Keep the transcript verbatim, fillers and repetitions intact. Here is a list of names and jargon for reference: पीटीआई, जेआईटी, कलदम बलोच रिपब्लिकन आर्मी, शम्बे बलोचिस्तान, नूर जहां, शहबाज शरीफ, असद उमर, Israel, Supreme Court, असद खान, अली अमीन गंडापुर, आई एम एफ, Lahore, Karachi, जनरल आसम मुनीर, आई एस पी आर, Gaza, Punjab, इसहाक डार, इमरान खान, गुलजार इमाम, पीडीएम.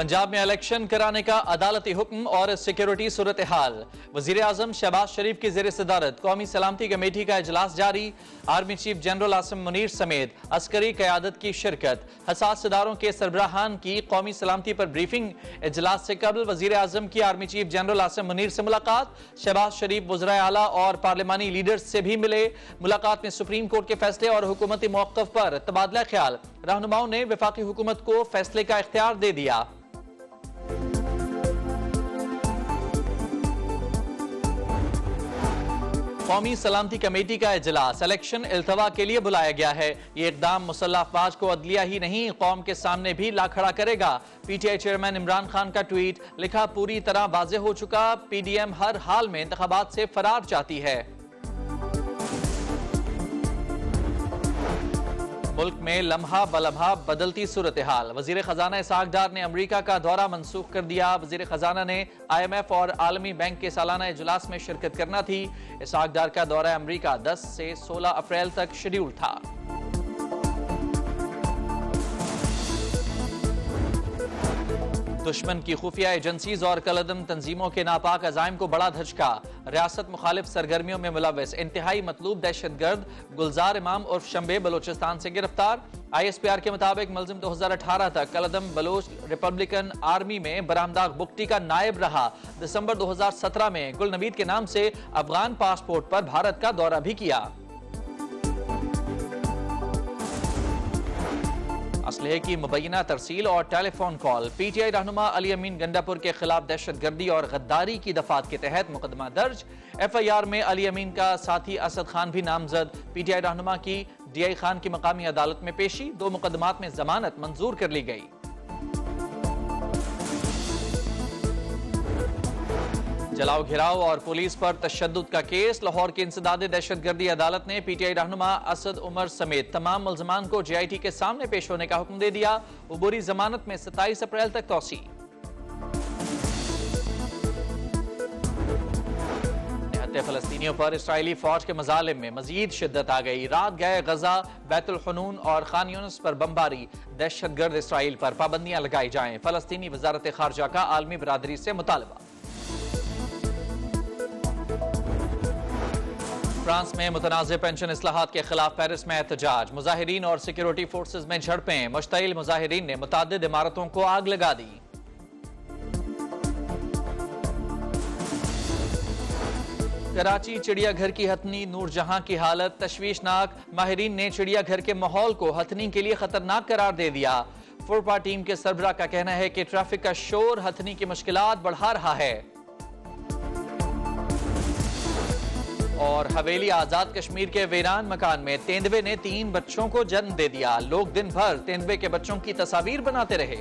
पंजाब में इलेक्शन कराने का अदालती हुक्म और सिक्योरिटी सूरत हाल। वजीर आजम शहबाज शरीफ की जेर सदारत कौमी सलामती कमेटी का इजलास जारी। Army chief जनरल आसम मुनीर समेत अस्करी क्यादत की शिरकत। हसास इदारों के सरबराहान की कौमी सलामती पर ब्रीफिंग। इजलास से कबल वजीर आजम की army chief जनरल आसम मुनीर से मुलाकात। शहबाज शरीफ वज़ीर आला और पार्लिमानी लीडर्स से भी मिले। मुलाकात में सुप्रीम कोर्ट के फैसले और हुकूमती मौक़िफ़ पर तबादला ख्याल। रहनुमाओं ने वफाकी हुकूमत को फैसले का इख्तियार दे दिया। कौमी सलामती कमेटी का इजलास इलेक्शन अल्तवा के लिए बुलाया गया है। ये इकदाम मुसल्लह अफवाज को अदलिया ही नहीं कौम के सामने भी ला खड़ा करेगा। पीटीआई चेयरमैन इमरान खान का ट्वीट, लिखा पूरी तरह वाजे हो चुका, पीडीएम हर हाल में इंतखाबात से फरार चाहती है। मुल्क में लम्हा बलम्हा बदलती सूरत हाल। वजीर खजाना इसहाक डार ने अमरीका का दौरा मनसूख कर दिया। वजीर खजाना ने आई एम एफ और आलमी बैंक के सालाना इजलास में शिरकत करना थी। इसहाक डार का दौरा अमरीका दस से सोलह अप्रैल तक शेड्यूल था। दुश्मन की खुफिया एजेंसीज और कलदम तंजीमों के नापाक अजायम को बड़ा धचका। रियासत मुखालिफ सरगर्मियों में मुलविस इंतहाई मतलूब दहशतगर्द गुलजार इमाम उर्फ शम्बे बलोचिस्तान से गिरफ्तार। आई एस पी आर के मुताबिक मुलजिम दो हजार अठारह तक कलदम बलोच रिपब्लिकन आर्मी में बरामदाग बुक्टी का नायब रहा। दिसंबर दो हजार सत्रह में गुलनबीद के नाम से अफगान पासपोर्ट पर भारत का दौरा भी किया। असलहे की मुबैना तरसील और टेलीफोन कॉल। पीटीआई रहनुमा अली अमीन गंडापुर के खिलाफ दहशतगर्दी और गद्दारी की दफात के तहत मुकदमा दर्ज। एफआईआर में अली अमीन का साथी असद खान भी नामजद। पीटीआई रहनुमा की डीआई खान की मकामी अदालत में पेशी। दो मुकदमात में जमानत मंजूर कर ली गई। जलाओ घिराव और पुलिस पर तशद्दुद का केस। लाहौर की इंसदाद दहशतगर्दी अदालत ने पीटीआई रहनुमा असद उमर समेत तमाम मुलजमान को जेआईटी के सामने पेश होने का हुक्म दे दिया। उबूरी जमानत में सत्ताईस अप्रैल तक तौसी। निहत्ते फलस्तीनियों पर इसराइली फौज के मजालिम में मजीद शिद्दत आ गई। रात गए गजा, बैतुल हुनून और खान यूनिस पर बमबारी। दहशतगर्द इसराइल पर पाबंदियां लगाई जाएं। फलस्तीनी वजारत खारजा का आलमी बरादरी से मुतालबा। फ्रांस में मुतनाज़ पेंशन इस्लाहात के खिलाफ पेरिस में एहतजाज। मुजाहिरीन और सिक्योरिटी फोर्सेज में झड़पें। मुश्तइल मुजाहिरीन ने मुतादिद इमारतों को आग लगा दी। कराची चिड़ियाघर की हथनी नूर जहां की हालत तशवीशनाक। माहिरीन ने चिड़ियाघर के माहौल को हथनी के लिए खतरनाक करार दे दिया। फुरपा टीम के सरबरा का कहना है कि ट्रैफिक का शोर हथनी की मुश्किलात बढ़ा रहा है। और हवेली आजाद कश्मीर के वीरान मकान में तेंदुए ने तीन बच्चों को जन्म दे दिया। लोग दिन भर तेंदुए के बच्चों की तस्वीर बनाते रहे।